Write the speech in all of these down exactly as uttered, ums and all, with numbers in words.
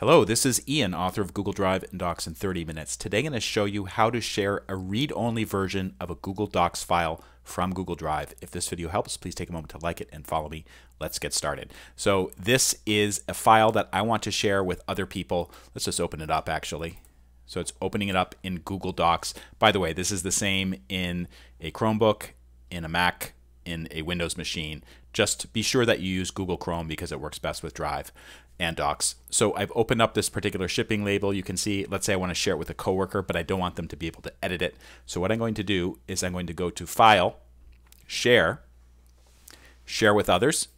Hello, this is Ian, author of Google Drive and Docs in thirty minutes. Today I'm going to show you how to share a read-only version of a Google Docs file from Google Drive. If this video helps, please take a moment to like it and follow me. Let's get started. So this is a file that I want to share with other people. Let's just open it up actually. So it's opening it up in Google Docs. By the way, this is the same in a Chromebook, in a Mac, in a Windows machine. Just be sure that you use Google Chrome because it works best with Drive and Docs. So I've opened up this particular shipping label. You can see, let's say I want to share it with a coworker, but I don't want them to be able to edit it. So what I'm going to do is I'm going to go to File, Share, Share with Others,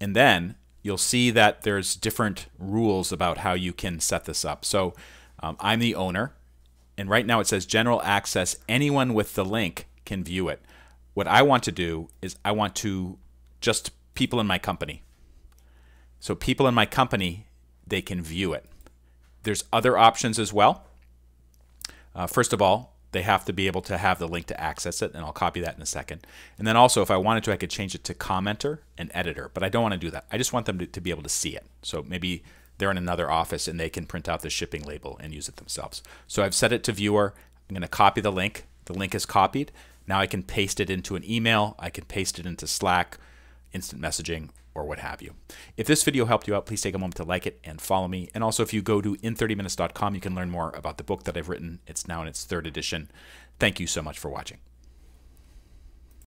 and then you'll see that there's different rules about how you can set this up. So um, I'm the owner, and right now it says General Access. Anyone with the link can view it. What I want to do is I want to just people in my company. So people in my company, they can view it. There's other options as well. Uh, first of all, they have to be able to have the link to access it, and I'll copy that in a second. And then also, if I wanted to, I could change it to commenter and editor, but I don't want to do that. I just want them to, to be able to see it. So maybe they're in another office and they can print out the shipping label and use it themselves. So I've set it to viewer. I'm going to copy the link. The link is copied. Now I can paste it into an email, I can paste it into Slack, instant messaging, or what have you. If this video helped you out, please take a moment to like it and follow me. And also, if you go to in thirty minutes dot com, you can learn more about the book that I've written. It's now in its third edition. Thank you so much for watching.